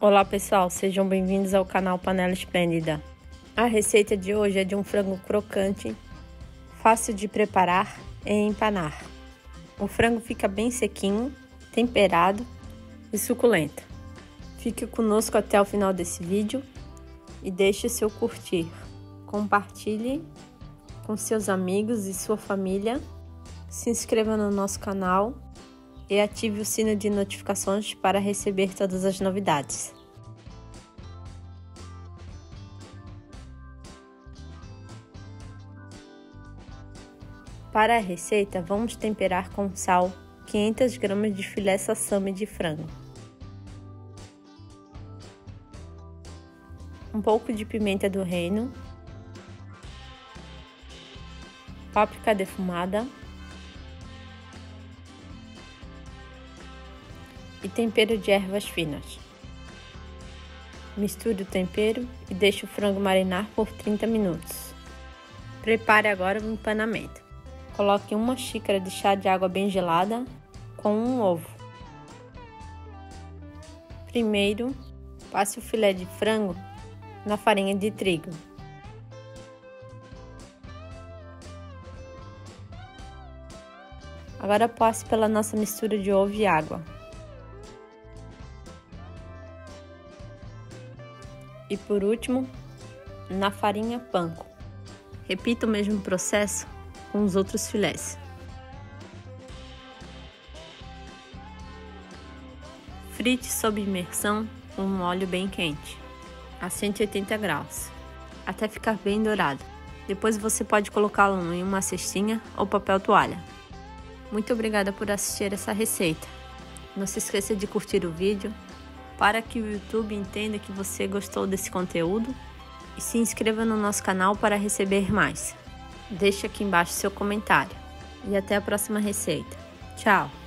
Olá pessoal, sejam bem-vindos ao canal Panela Esplêndida. A receita de hoje é de um frango crocante, fácil de preparar e empanar. O frango fica bem sequinho, temperado e suculento. Fique conosco até o final desse vídeo e deixe seu curtir. Compartilhe com seus amigos e sua família. Se inscreva no nosso canal e ative o sino de notificações para receber todas as novidades. Para a receita, vamos temperar com sal 500 gramas de filé sassami de frango, um pouco de pimenta do reino, páprica defumada, e tempero de ervas finas. Misture o tempero e deixe o frango marinar por 30 minutos. Prepare agora o empanamento. Coloque uma xícara de chá de água bem gelada com um ovo. Primeiro, passe o filé de frango na farinha de trigo. Agora passe pela nossa mistura de ovo e água. E por último, na farinha panko. Repita o mesmo processo com os outros filés. Frite sob imersão com um óleo bem quente, a 180 graus, até ficar bem dourado. Depois você pode colocá-lo em uma cestinha ou papel toalha. Muito obrigada por assistir essa receita. Não se esqueça de curtir o vídeo, para que o YouTube entenda que você gostou desse conteúdo, e se inscreva no nosso canal para receber mais. Deixe aqui embaixo seu comentário e até a próxima receita. Tchau!